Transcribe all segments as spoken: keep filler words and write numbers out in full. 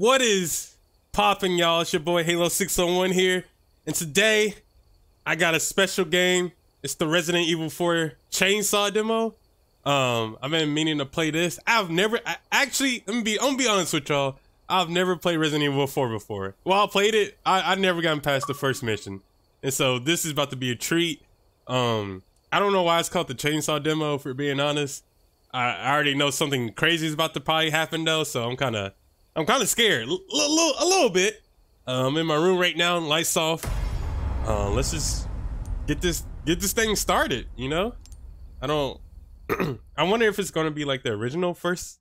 What is poppin', y'all? It's your boy Halo six oh one here, and today I got a special game. It's the Resident Evil four chainsaw demo. Um, I've been meaning to play this. I've never I, actually. I'm gonna be, I'm gonna be honest with y'all. I've never played Resident Evil four before. Well, I played it. I, I've never gotten past the first mission, and so this is about to be a treat. Um, I don't know why it's called the chainsaw demo. For being honest, I, I already know something crazy is about to probably happen though, so I'm kind of. I'm kind of scared, L little, a little bit. Uh, I'm in my room right now, lights off. Uh, let's just get this, get this thing started. You know, I don't. I wonder if it's gonna be like the original first.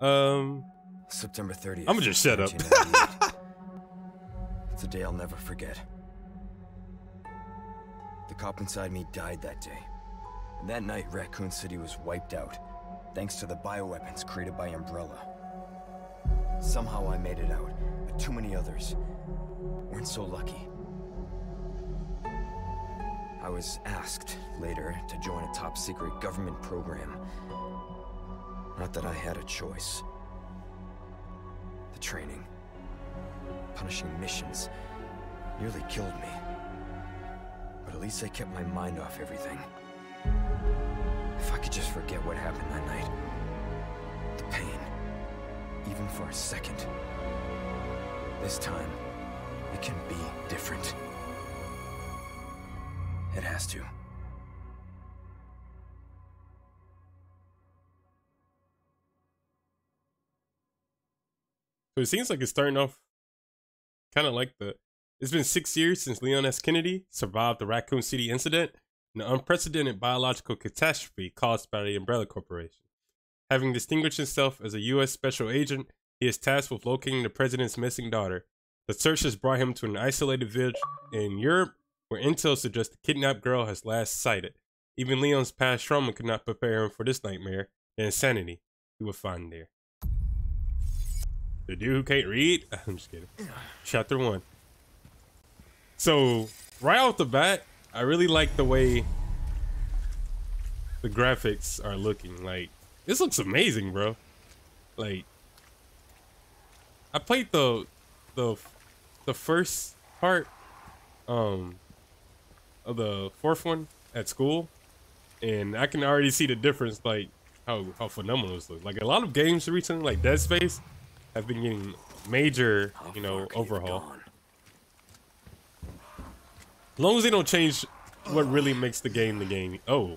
Um, September thirtieth. I'm gonna just shut up. It's a day I'll never forget. The cop inside me died that day, and that night Raccoon City was wiped out, thanks to the bioweapons created by Umbrella. Somehow I made it out, but too many others weren't so lucky. I was asked later to join a top-secret government program. Not that I had a choice. The training, punishing missions, nearly killed me. But at least I kept my mind off everything. If I could just forget what happened that night, the pain. Even for a second. This time, it can be different. It has to. So it seems like it's starting off kind of like the... It's been six years since Leon S. Kennedy survived the Raccoon City incident, an unprecedented biological catastrophe caused by the Umbrella Corporation. Having distinguished himself as a U S special agent, he is tasked with locating the president's missing daughter. The search has brought him to an isolated village in Europe, where intel suggests the kidnapped girl has last sighted. Even Leon's past trauma could not prepare him for this nightmare, the insanity he would find there. The dude who can't read? I'm just kidding. Chapter one. So, right off the bat, I really like the way the graphics are looking. Like, this looks amazing, bro. Like, I played the the the first part um of the fourth one at school, and I can already see the difference, like how how phenomenal this looks. Like, a lot of games recently, like Dead Space, have been getting major, you know, overhaul. As long as they don't change what really makes the game the game. Oh.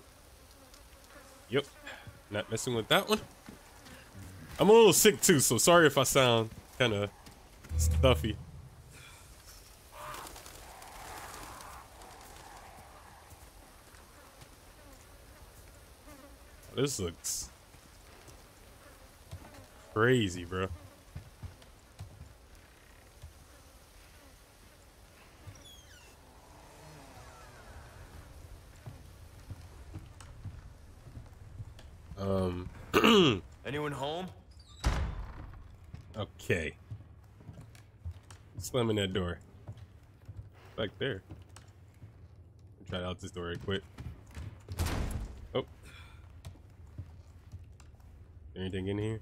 Yep. Not messing with that one. I'm a little sick too, so sorry if I sound kind of stuffy. This looks crazy, bro. Um. Anyone home? Okay. Slamming that door. Back there. Try out this door real quick. Oh. Anything in here?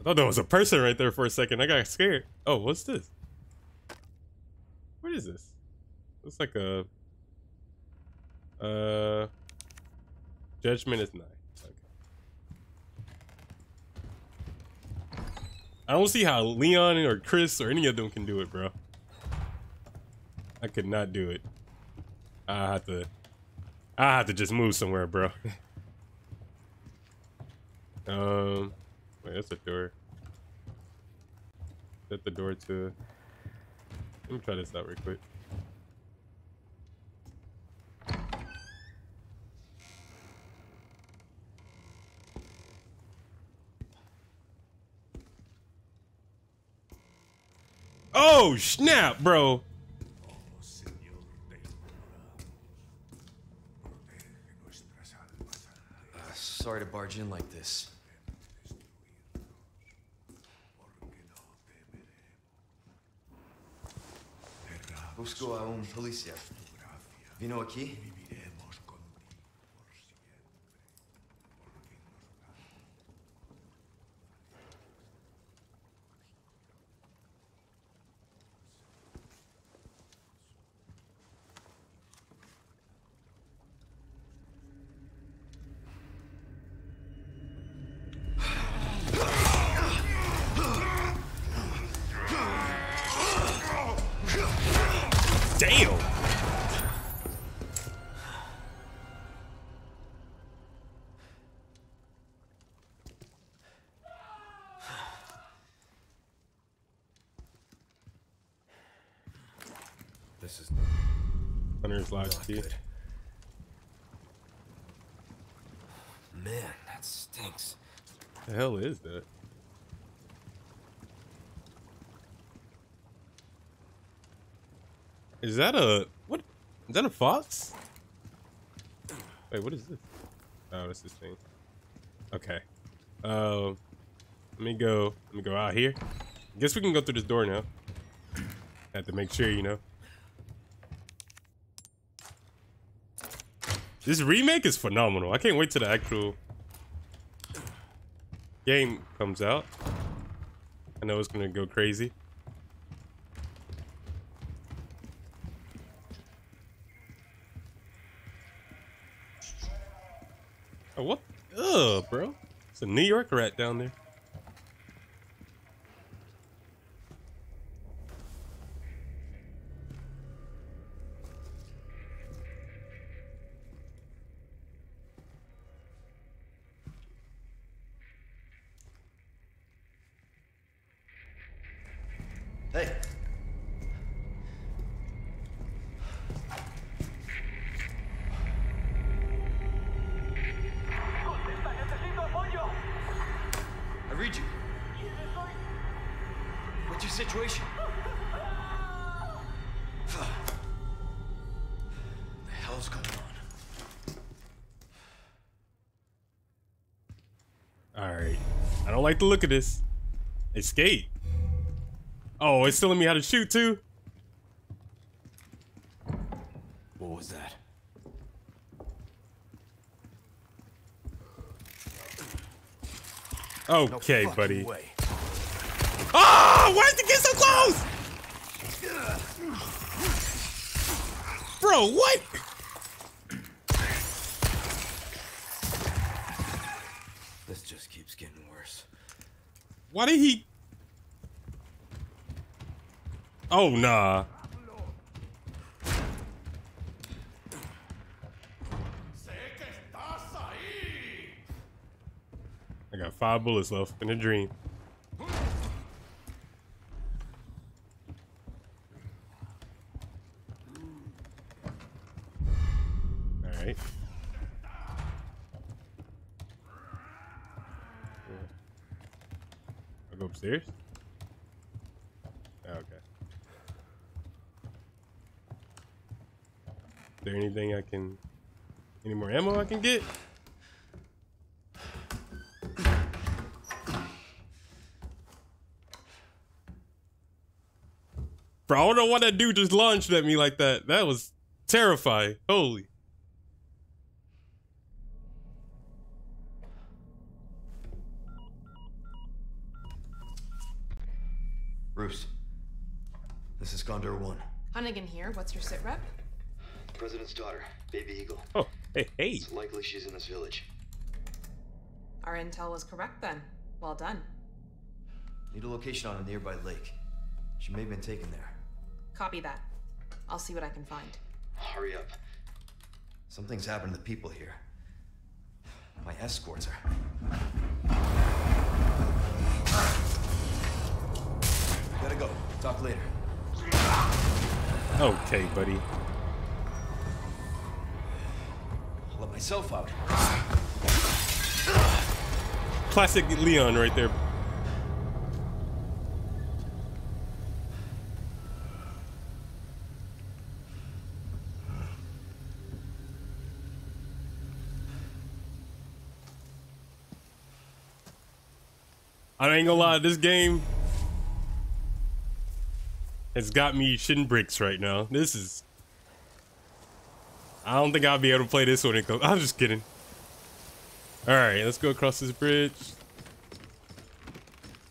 I thought there was a person right there for a second. I got scared. Oh, what's this? What is this? Looks like a. Uh, judgment is nine. Okay. I don't see how Leon or Chris or any of them can do it, bro. I could not do it. I have to. I have to just move somewhere, bro. um, wait, that's a door. Is that the door to? Let me try this out real quick. Oh snap, bro. Uh, sorry to barge in like this. Busco a un policía. Vino aquí. This is Hunter's lodge key. Man, that stinks. What the hell is that? Is that a what? Is that a fox? Wait, what is this? Oh, that's this thing. Okay. Um, let me go. Let me go out here. I guess we can go through this door now. Have to make sure, you know. This remake is phenomenal. I can't wait till the actual game comes out. I know it's gonna go crazy. Oh, what? Ugh, bro. It's a New York rat down there. Like the look of this. Escape. Oh, it's telling me how to shoot too. What was that? Okay, no buddy. Way. Oh, why did you get so close? Bro, what? This just keeps getting worse. Why did he? Oh, nah. I got five bullets left in a dream. Alright. Go upstairs. Oh, okay. Is there anything I can? Any more ammo I can get? Bro, I don't know why that dude just lunged at me like that. That was terrifying. Holy. Bruce, this is Gonder One. Hunnigan here. What's your sit rep? The president's daughter, Baby Eagle. Oh, hey, hey. It's likely she's in this village. Our intel was correct then. Well done. Need a location on a nearby lake. She may have been taken there. Copy that. I'll see what I can find. Hurry up. Something's happened to the people here. My escorts are... Gotta go. Talk later. Okay, buddy. I'll let myself out. Classic Leon right there. I ain't gonna lie, this game has got me shin bricks right now. This is... I don't think I'll be able to play this when it comes. I'm just kidding. Alright, let's go across this bridge.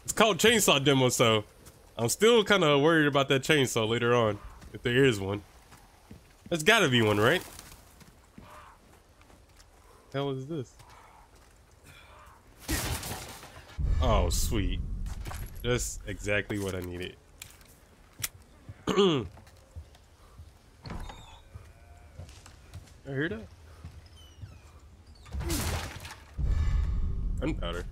It's called Chainsaw Demo, so I'm still kind of worried about that chainsaw later on. If there is one. There's gotta be one, right? What the hell is this? Oh, sweet. That's exactly what I needed. I heard that. Gunpowder.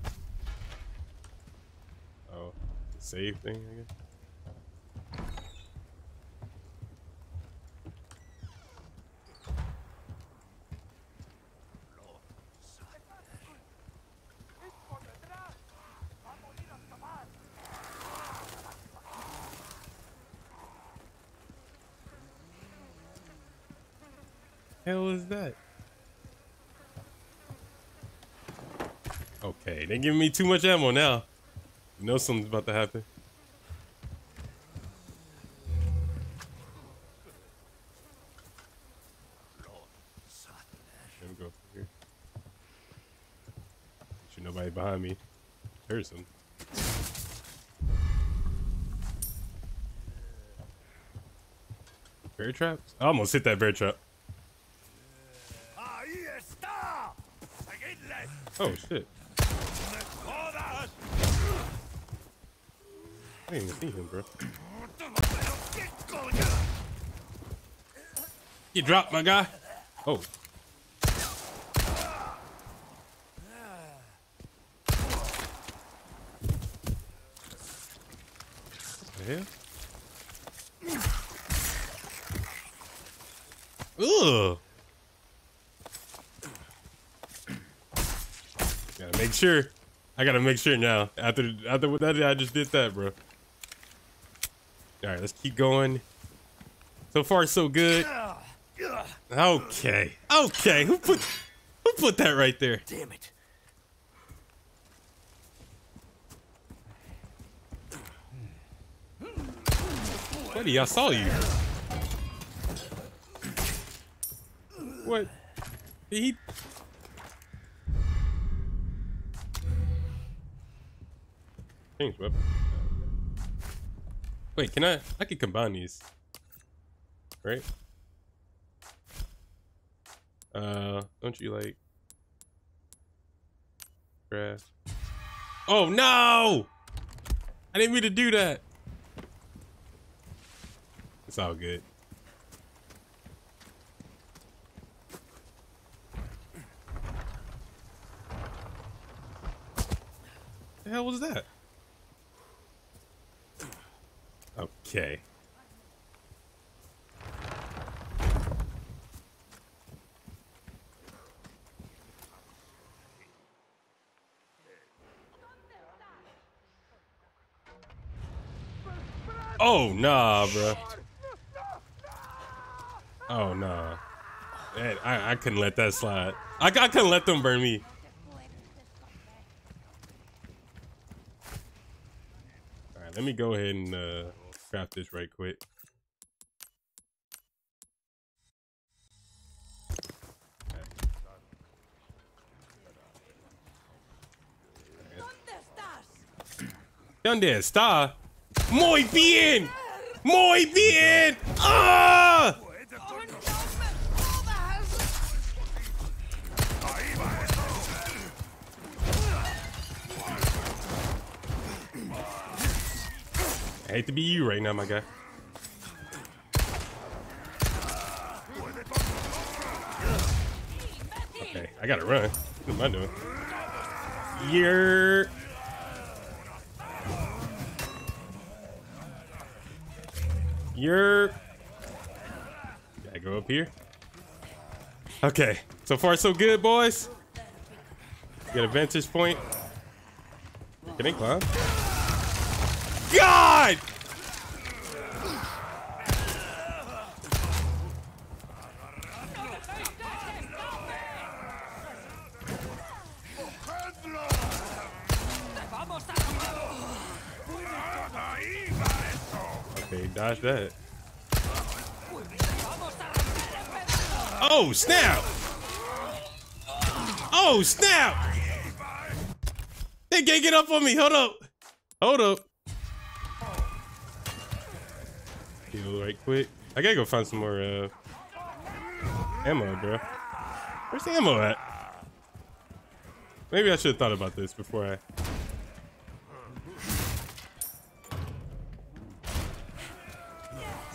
Oh, save thing, I guess. hell is that? Okay, they're giving me too much ammo now. You know something's about to happen. Let me go up here. There's nobody behind me. There's him. Bear traps? I almost hit that bear trap. Oh shit. I didn't even see him, bro. You dropped, my guy. Oh. Yeah. Ugh. Gotta make sure. I gotta make sure now. After after what I just did that, bro. All right, let's keep going. So far, so good. Okay, okay. Who put who put that right there? Damn it! Buddy, I saw you. What? Did he? Change weapon. Wait, can I? I can combine these, right? Uh, don't you like grass? Oh no! I didn't mean to do that. It's all good. What the hell was that? Okay. Oh nah, bro. Oh nah. Man, I I couldn't let that slide. I I couldn't let them burn me. All right, let me go ahead and. Uh, Craft this right quick. Okay. ¿Dónde está? Muy bien, muy bien. Ah! I hate to be you right now, my guy. Okay, I gotta run. What am I doing? You're... You're... Gotta go up here. Okay, so far so good, boys. Got a vantage point. Can they climb? God! Okay, dodge that. Oh, snap! Oh, snap! They can't get up on me. Hold up. Hold up. Right quick. I gotta go find some more uh, ammo, bro. Where's the ammo at? Maybe I should have thought about this before I...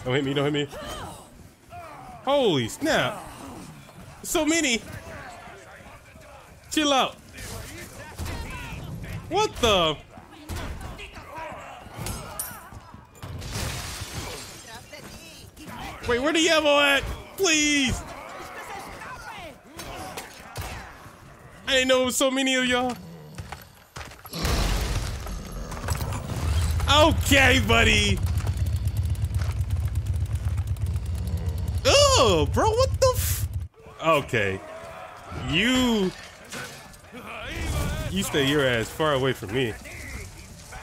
Don't hit me, don't hit me. Holy snap. So many. Chill out. What the... Wait, where the ammo at? Please! I didn't know so many of y'all. Okay, buddy. Oh, bro, what the f? Okay. You... You stay your ass far away from me.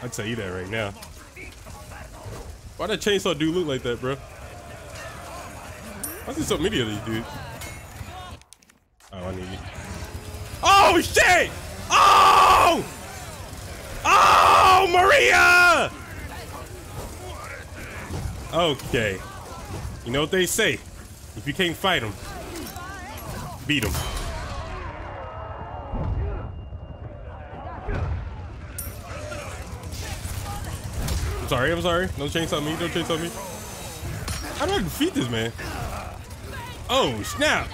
I'll tell you that right now. Why that chainsaw dude look like that, bro? Why is there so many of these dudes? Oh, I need you. Oh, shit! Oh! Oh, Maria! Okay. You know what they say. If you can't fight them, beat them. I'm sorry, I'm sorry. No chainsaw me, no chainsaw me. How do I defeat this man? Oh, snap!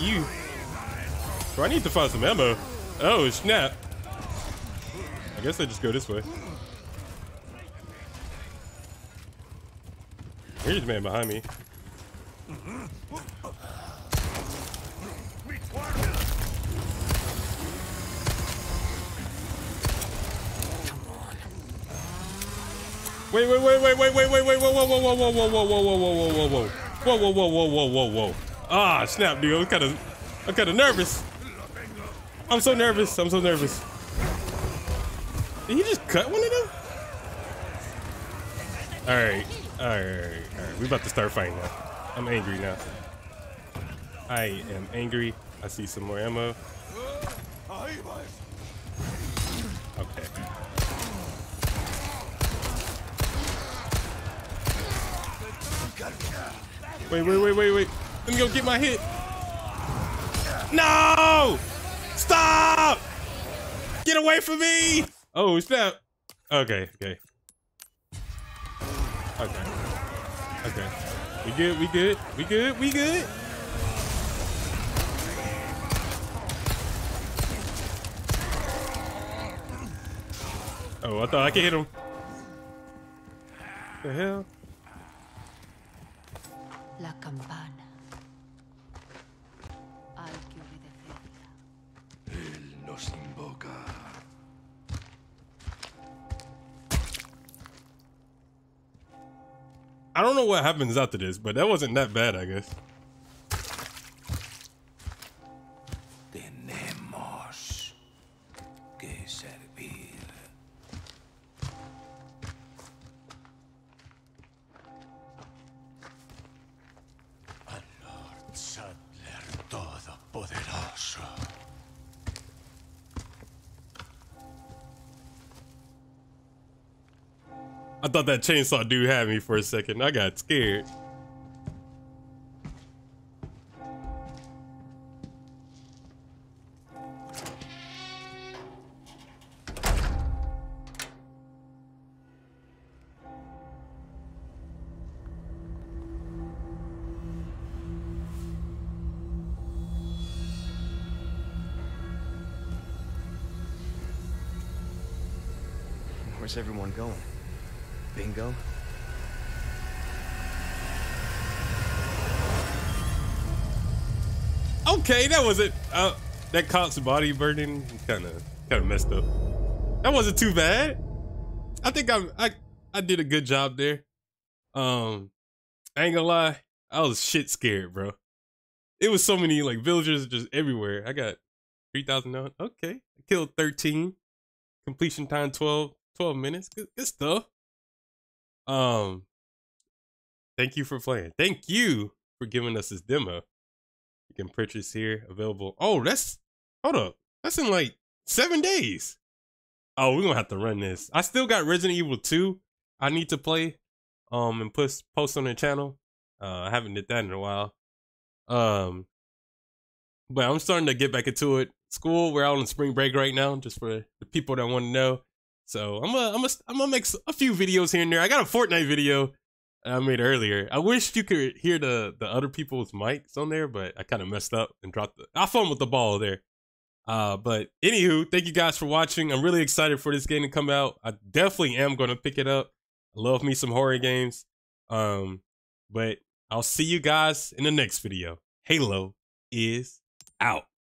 You. Bro, I need to find some ammo. Oh, snap. I guess I just go this way. Here's the man behind me. Wait, wait, wait, wait, wait, wait, wait, wait, whoa, whoa, whoa, whoa, whoa, whoa, whoa, whoa, whoa, whoa, whoa, whoa, whoa, whoa, whoa, whoa, whoa, whoa. Ah, snap, dude. I'm kinda I'm kinda nervous. I'm so nervous. I'm so nervous. Did he just cut one of them? Alright. Alright, alright. We about to start fighting now. I'm angry now. I am angry. I see some more ammo. Okay. Wait, wait, wait, wait, wait. Let me go get my hit. No! Stop! Get away from me! Oh, snap. Okay, okay. Okay. Okay. We good, we good, we good, we good. Oh, I thought I could hit him. What the hell? La campana. I don't know what happens after this, but that wasn't that bad, I guess. Tenemos que servir. Al Lord Sadler Todopoderoso. I thought that chainsaw dude had me for a second. I got scared. Where's everyone going? Bingo. Okay, that wasn't uh, that cop's body burning kind of kind of messed up. That wasn't too bad. I think I, I I did a good job there. Um, I ain't gonna lie, I was shit scared, bro. It was so many like villagers just everywhere. I got three thousand nine. Okay, I killed thirteen. Completion time twelve twelve minutes. Good, good stuff. Um, thank you for playing. Thank you for giving us this demo. You can purchase here, available. Oh, that's, hold up. That's in like seven days. Oh, we're gonna have to run this. I still got Resident Evil two I need to play, um, and post, post on the channel. Uh, I haven't did that in a while. Um, but I'm starting to get back into it. School, we're out on spring break right now, just for the people that want to know. So I'm gonna, I'm gonna, I'm gonna make a few videos here and there. I got a Fortnite video I made earlier. I wish you could hear the, the other people's mics on there, but I kind of messed up and dropped the, I fumbled the ball there. Uh, but anywho, thank you guys for watching. I'm really excited for this game to come out. I definitely am going to pick it up. I love me some horror games. Um, but I'll see you guys in the next video. Halo is out.